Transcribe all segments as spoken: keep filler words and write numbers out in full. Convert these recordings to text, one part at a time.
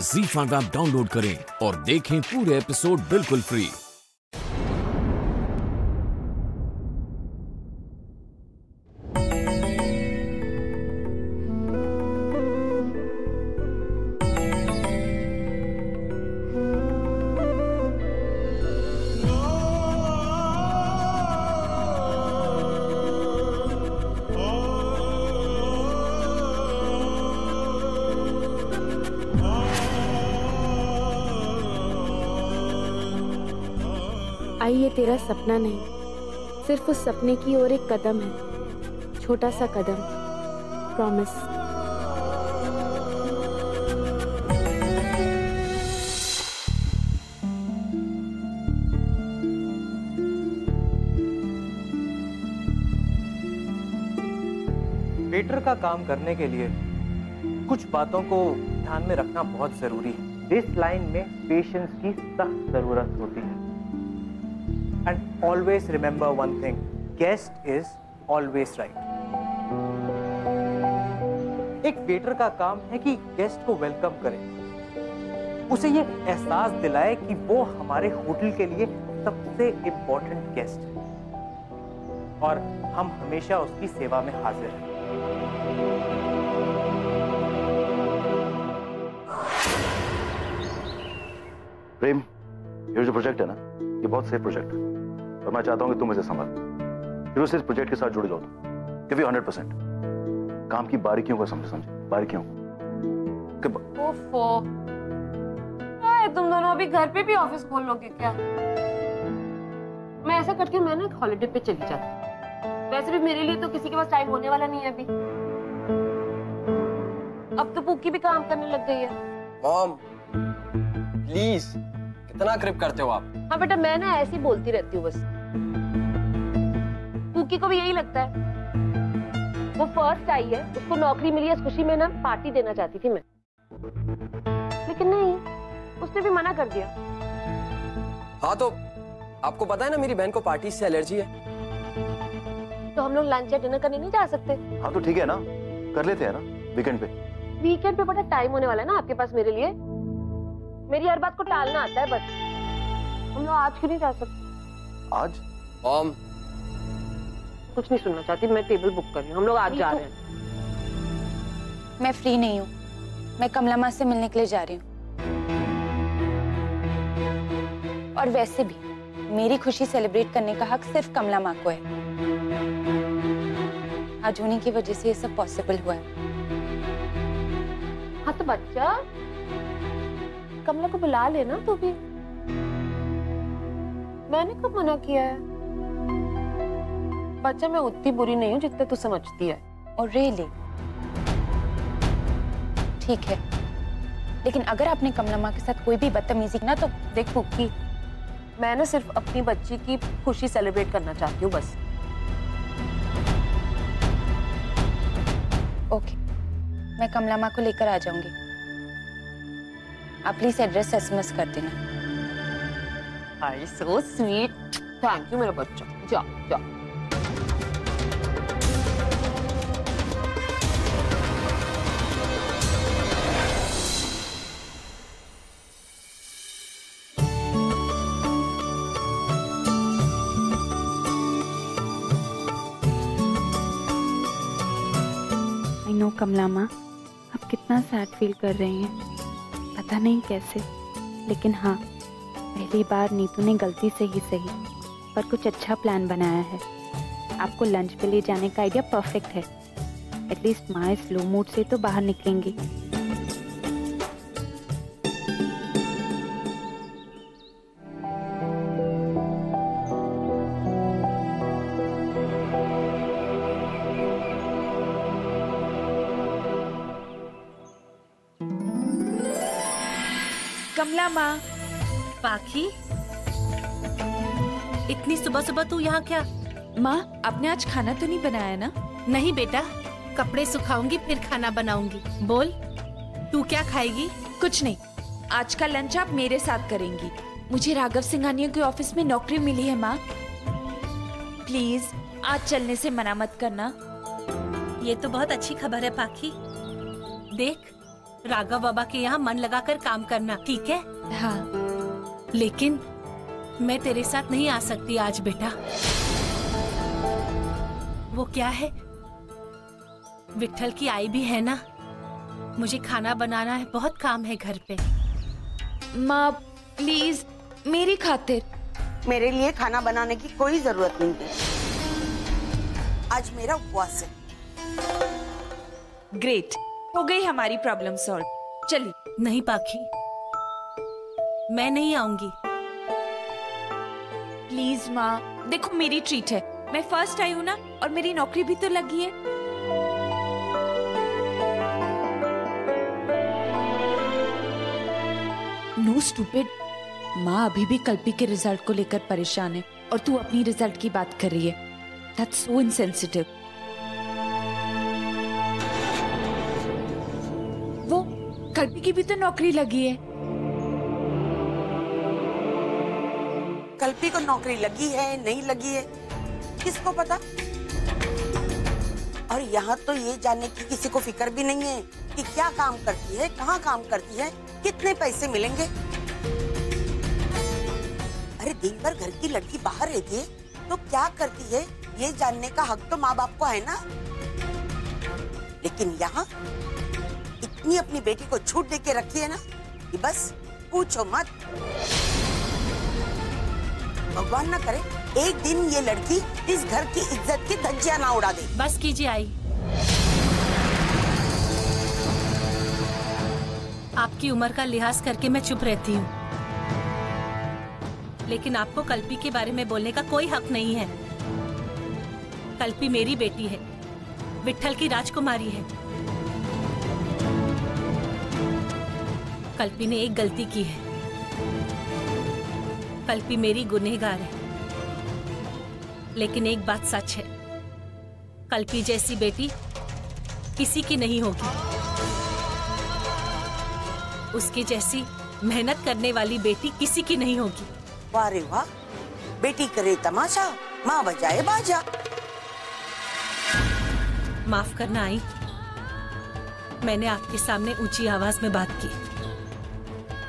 ज़ी five app download करें और देखें पूरे एपिसोड बिल्कुल फ्री। आई, ये तेरा सपना नहीं, सिर्फ उस सपने की ओर एक कदम है, छोटा सा कदम। प्रॉमिस। वेटर का काम करने के लिए कुछ बातों को ध्यान में रखना बहुत जरूरी है। इस लाइन में पेशेंस की सख्त जरूरत होती है। And always remember one thing: guest is always right. एक वेटर का काम है कि गेस्ट को वेलकम करे, उसे ये एहसास दिलाए कि वो हमारे होटल के लिए सबसे इम्पोर्टेंट गेस्ट है और हम हमेशा उसकी सेवा में हाजिर हैं। प्रेम, ये जो प्रोजेक्ट है ना, ये बहुत सेफ प्रोजेक्ट है और मैं चाहता हूँ कि तुम इसे संभालो। इस प्रोजेक्ट के साथ जुड़ जाओ तुम, क्योंकि हंड्रेड परसेंट काम की बारीकियों को समझे समझे बारीकियों को। ओफो, तुम दोनों अभी घर पे भी ऑफिस खोल लोगे क्या? मैं ऐसा करती हूँ, मैं ना एक हॉलीडे पे चली जाती। वैसे भी मेरे लिए तो किसी के पास टाइम होने वाला नहीं है अभी। अब तो पुकी भी काम करने लग गई है। मॉम प्लीज, कितना क्रिप करते हो आप? हाँ बेटा, मैं ना ऐसे ही बोलती रहती हूँ बस। पुकी को भी यही लगता है। वो फर्स्ट आई है, उसको नौकरी मिली है, इस खुशी में ना पार्टी देना चाहती थी मैं, लेकिन नहीं, उसने भी मना कर दिया। हाँ तो आपको पता है ना, मेरी बहन को पार्टी से एलर्जी है। तो हम लोग लंच या डिनर करने नहीं जा सकते? हाँ तो ठीक है ना, कर लेते हैं ना वीकेंड पे। वीकेंड पे बड़ा टाइम होने वाला है ना आपके पास मेरे लिए। मेरी हर बात को टालना आता है बस। हम लोग आज क्यों नहीं जा सकते? आज? मॉम कुछ नहीं सुनना चाहती, मैं टेबल बुक कर रही हूँ, हम लोग आज जा रहे हैं। मैं फ्री नहीं हूँ, मैं कमला माँ से मिलने के लिए जा रही हूँ। और वैसे भी मेरी खुशी सेलिब्रेट करने का हक सिर्फ कमला माँ को है। आज होने की वजह से ये सब पॉसिबल हुआ है। हाँ तो बच्चा, कमला को बुला लेना तू भी। मैंने कब मना किया है? बच्चा मैं उतनी बुरी नहीं हूँ जितना तू समझती है। और रियली ठीक है, लेकिन अगर आपने कमला माँ के साथ कोई भी बदतमीजी ना तो देख पुकी, मैं ना सिर्फ अपनी बच्ची की खुशी सेलिब्रेट करना चाहती हूँ बस। ओके, मैं कमला माँ को लेकर आ जाऊंगी। आप प्लीज एड्रेस एसएमएस कर देना। I so sweet, thank you मेरा बच्चा। जा जा। आई नो कमला माँ, आप कितना सैड फील कर रही हैं, पता नहीं कैसे, लेकिन हाँ पहली बार नीतू ने गलती से ही सही पर कुछ अच्छा प्लान बनाया है। आपको लंच पे ले जाने का आइडिया परफेक्ट है। एटलीस्ट माँ इस लो मूड से तो बाहर निकलेंगी। कमला माँ। पाखी, इतनी सुबह सुबह तू यहाँ क्या? माँ आपने आज खाना तो नहीं बनाया ना? नहीं बेटा, कपड़े सुखाऊंगी फिर खाना बनाऊंगी। बोल तू क्या खाएगी? कुछ नहीं, आज का लंच आप मेरे साथ करेंगी। मुझे राघव सिंघानिया के ऑफिस में नौकरी मिली है माँ, प्लीज आज चलने से मना मत करना। ये तो बहुत अच्छी खबर है पाखी। देख राघव बाबा के यहाँ मन लगाकर काम करना, ठीक है? हाँ। लेकिन मैं तेरे साथ नहीं आ सकती आज बेटा। वो क्या है, विट्ठल की आई भी है ना, मुझे खाना बनाना है, बहुत काम है घर पे। माँ प्लीज मेरी खातिर। मेरे लिए खाना बनाने की कोई जरूरत नहीं है, आज मेरा उपवास है। ग्रेट, हो गई हमारी प्रॉब्लम सॉल्व। चलिए। नहीं पाखी, मैं नहीं आऊंगी। प्लीज माँ, देखो मेरी ट्रीट है, मैं फर्स्ट आई हूँ ना, और मेरी नौकरी भी तो लगी है। नो स्टूपिड, माँ अभी भी कल्पी के रिजल्ट को लेकर परेशान है और तू अपनी रिजल्ट की बात कर रही है। That's so insensitive. वो कल्पी की भी तो नौकरी लगी है। कल्पी को नौकरी लगी है नहीं लगी है किसको पता, और यहाँ तो ये जाने की किसी को फिक्र भी नहीं है कि क्या काम करती है, कहाँ काम करती है, कितने पैसे मिलेंगे। अरे दिन भर घर की लड़की बाहर रहती है तो क्या करती है ये जानने का हक तो माँ बाप को है ना। लेकिन यहाँ इतनी अपनी बेटी को छूट दे के रखी है ना कि बस पूछो मत। भगवान ना करे एक दिन ये लड़की इस घर की इज्जत की धज्जियां ना उड़ा दे। बस कीजिए आई, आपकी उम्र का लिहाज करके मैं चुप रहती हूँ, लेकिन आपको कल्पी के बारे में बोलने का कोई हक नहीं है। कल्पी मेरी बेटी है, विट्ठल की राजकुमारी है। कल्पी ने एक गलती की है, कल्पी मेरी गुनहगार है। लेकिन एक बात सच है, कल्पी जैसी बेटी किसी की नहीं होगी। उसके जैसी मेहनत करने वाली बेटी किसी की नहीं होगी। वाह रे वाह, बेटी करे तमाशा, माँ बजाए बाजा। माफ करना आई, मैंने आपके सामने ऊंची आवाज में बात की,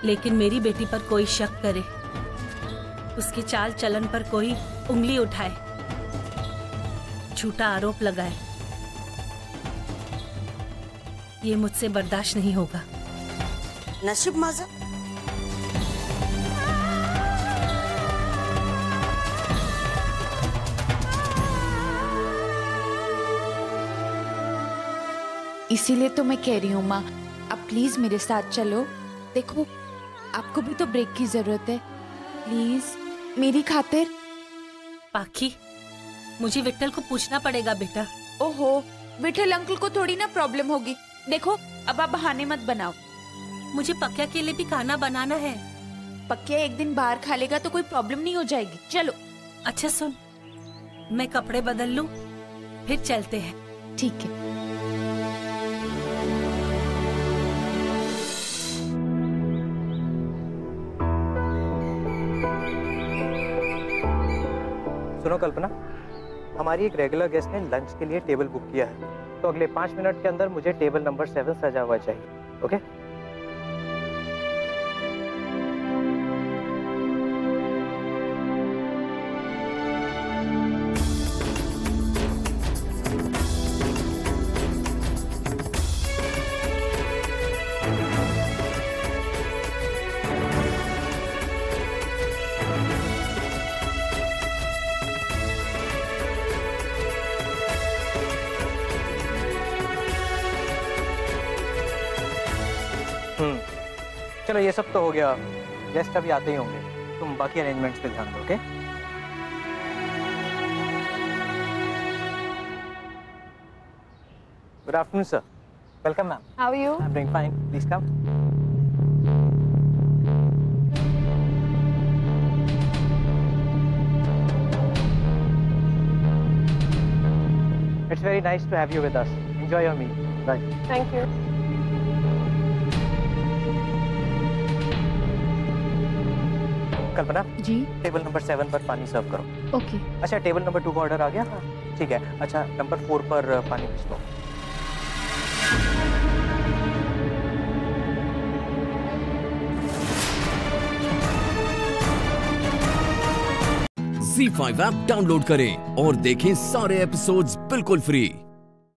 लेकिन मेरी बेटी पर कोई शक करे, उसके चाल चलन पर कोई उंगली उठाए, झूठा आरोप लगाए, ये मुझसे बर्दाश्त नहीं होगा। नसीब माजा, इसीलिए तो मैं कह रही हूँ माँ, आप प्लीज मेरे साथ चलो। देखो आपको भी तो ब्रेक की जरूरत है, प्लीज मेरी खातिर। पाखी, मुझे विट्ठल को पूछना पड़ेगा बेटा। ओहो, विट्ठल अंकल को थोड़ी ना प्रॉब्लम होगी। देखो अब आप बहाने मत बनाओ, मुझे पक्या के लिए भी खाना बनाना है। पक्या एक दिन बाहर खा लेगा तो कोई प्रॉब्लम नहीं हो जाएगी। चलो। अच्छा सुन, मैं कपड़े बदल लूं, फिर चलते हैं। ठीक है। सुनो कल्पना, हमारी एक रेगुलर गेस्ट ने लंच के लिए टेबल बुक किया है, तो अगले पाँच मिनट के अंदर मुझे टेबल नंबर सेवन सजा हुआ चाहिए। ओके? चलो ये सब तो हो गया, गेस्ट अभी आते ही होंगे, तुम बाकी अरेंजमेंट्स पे ध्यान दो। Okay? Good afternoon sir. Welcome ma'am. How are you? I am doing fine, please come. It's very nice to have you with us. Enjoy your meal. Bye. Thank you. Kalpana ji, table number seven पर पानी serve करो। Okay okay. अच्छा, table number two का order आ गया? हाँ। ठीक है। अच्छा, नंबर फोर पर पानी भिजवाओ। ज़ी फाइव ऐप डाउनलोड करें और देखें सारे एपिसोड्स बिल्कुल फ्री।